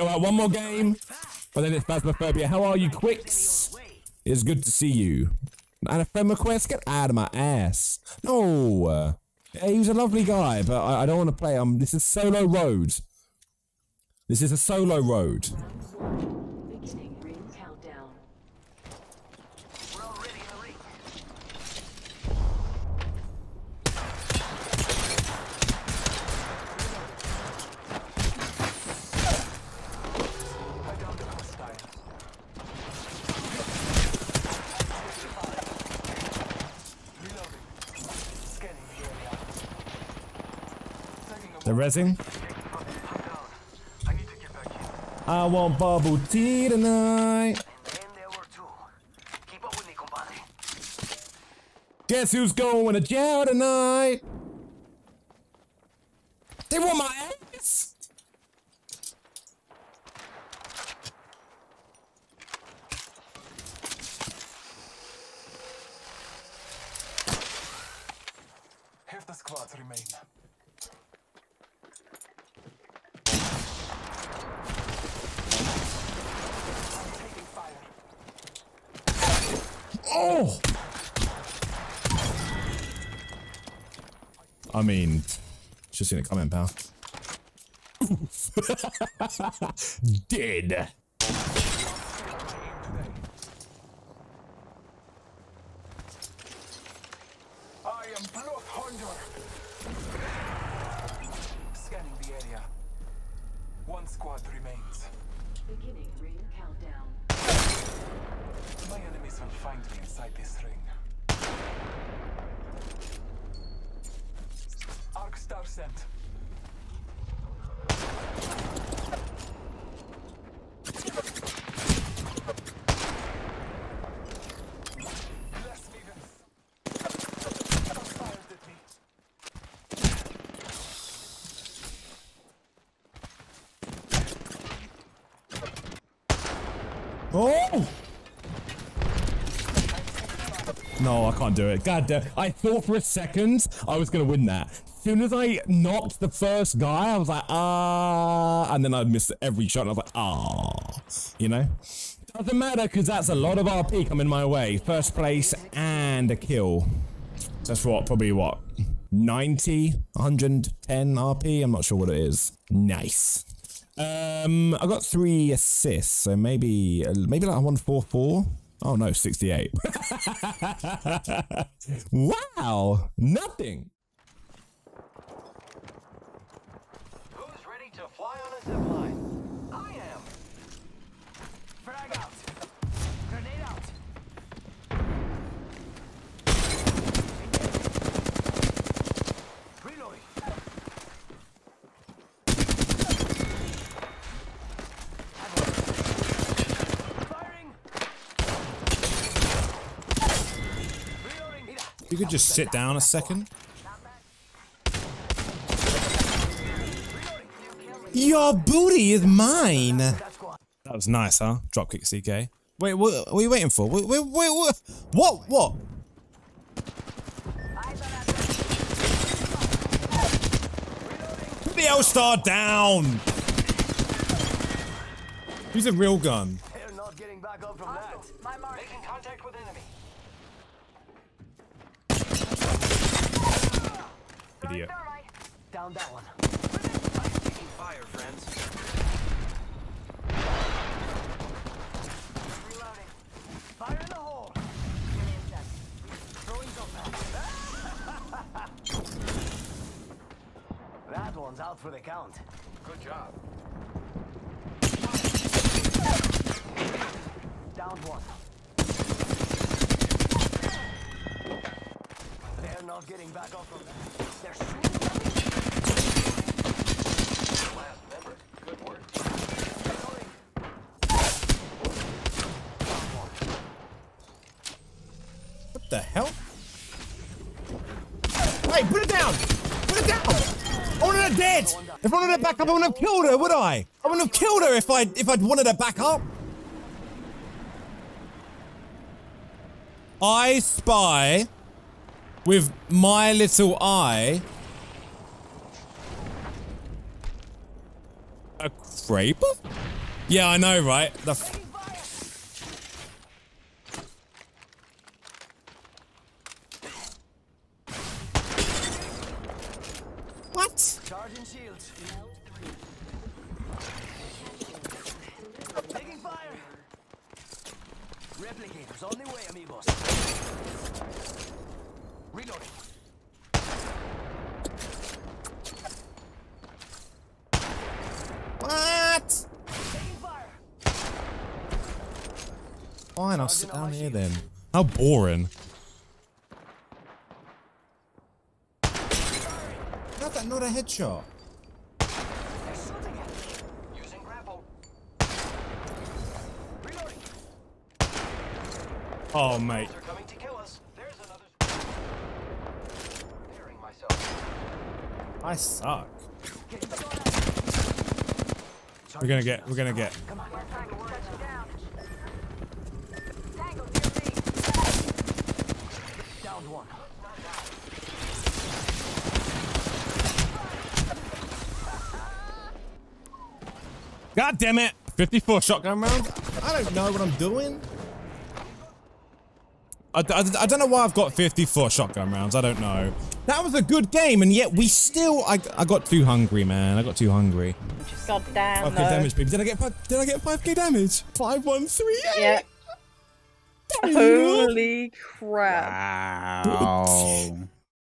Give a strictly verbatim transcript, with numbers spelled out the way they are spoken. All right, one more game, but then it's Phasmophobia. How are you, Quicks? It's good to see you. And a friend request? Get out of my ass. No. He was a lovely guy, but I, I don't want to play. Um, this is solo road. This is a solo road. Beginning ring countdown. We're already in the lead. I downed the hostile. Reloading. Scanning the area. They're rezzing. I want bubble tea tonight. And then there were two. Keep up with me, compadre. Guess who's going to jail tonight? They want my ass. Half the squad remain. Oh! I mean, just seen a comment, pal. Dead. I am Bloodhound. Scanning the area. One squad remains. Beginning ring countdown. My enemies will find me inside this ring. Arc star sent. Oh! No, I can't do it. God damn. I thought for a second I was going to win that. As soon as I knocked the first guy, I was like, ah. And then I missed every shot. And I was like, ah. You know? Doesn't matter because that's a lot of R P coming my way. First place and a kill. That's what, probably what? ninety, one hundred ten R P? I'm not sure what it is. Nice. Um, I got three assists, so maybe, maybe like a one forty-four. Oh no, sixty-eight. Wow, nothing. Who's ready to fly on a zip line? I am. Frag out. Grenade out. You could just sit down a second. Your booty is mine. That was nice, huh? Dropkick C K. Wait, what, what are you waiting for? Wait, wait, wait, what? What? What? Put the L-star down. Use a real gun. They're not getting back up from that. My mark. Making contact with enemy. Idiot. Down that one. Taking fire, friends. Reloading. Fire in the hole. Throwing something. That one's out for the count. Good job. Down one. They're not getting back up from that. They're shooting. Last member. Good work. What the hell? Hey, put it down! Put it down! I wanted her dead! If I wanted her back up, I wouldn't have killed her, would I? I wouldn't have killed her if I if I'd wanted her back up. I spy. With my little eye, a creeper? Yeah, I know, right? The f what? Charging shields. Taking fire. Replicators on the way, amigos. Reloading. What? Fine, I'll sit down here then. How boring. Not that, not a headshot. Using grapple. Reloading. Oh, mate. They're coming to kill us. There's another. Preparing myself. I suck. We're gonna get, we're gonna get. God damn it! fifty-four shotgun round? I don't know what I'm doing. I, I, I don't know why I've got fifty-four shotgun rounds. I don't know. That was a good game, and yet we still. I, I got too hungry, man. I got too hungry. God damn. five K damage, baby. Did I get five, did I get five K damage? five one three eight. Yeah. Holy crap! Wow.